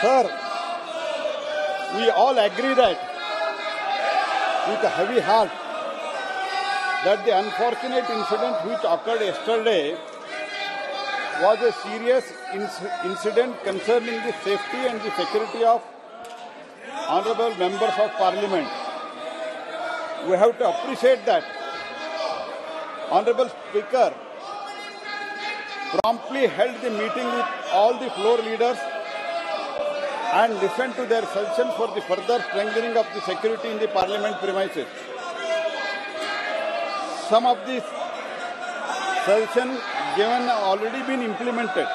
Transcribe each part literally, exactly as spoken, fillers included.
Sir, we all agree that with a heavy heart that the unfortunate incident which occurred yesterday was a serious incident concerning the safety and the security of honourable members of parliament. We have to appreciate that. Honourable Speaker promptly held the meeting with all the floor leaders and listened to their suggestions for the further strengthening of the security in the parliament premises. Some of these suggestions given have already been implemented.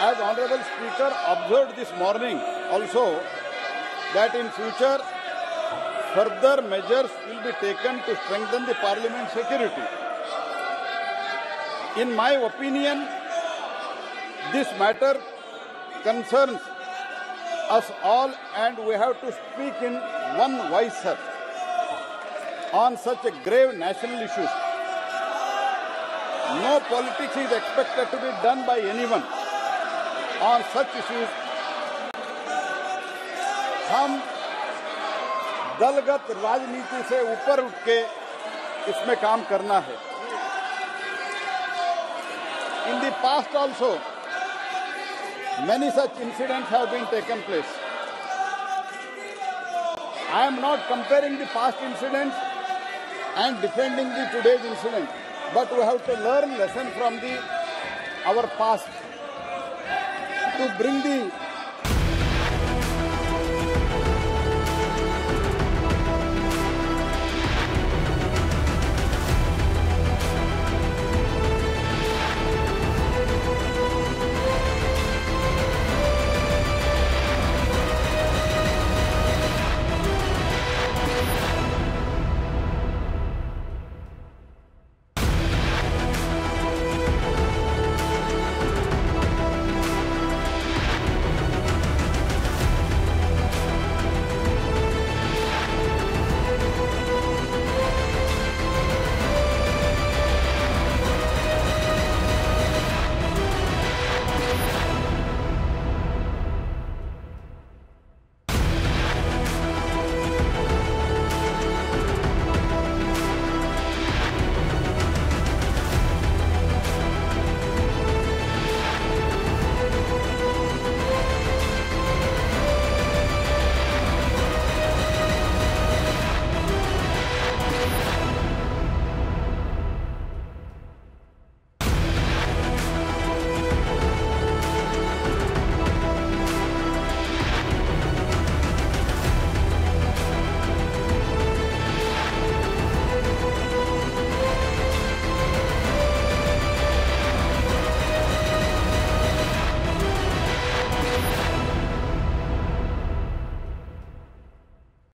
As Honourable Speaker observed this morning also, that in future further measures will be taken to strengthen the parliament's security. In my opinion, this matter concerns us all and we have to speak in one voice, sir, on such a grave national issue. No politics is expected to be done by anyone on such issues. हम दलगत राजनीति से ऊपर उठ के इसमें काम करना है. In the past also, many such incidents have been taken place. I am not comparing the past incidents and defending the today's incident, but we have to learn lesson from the our past to bring the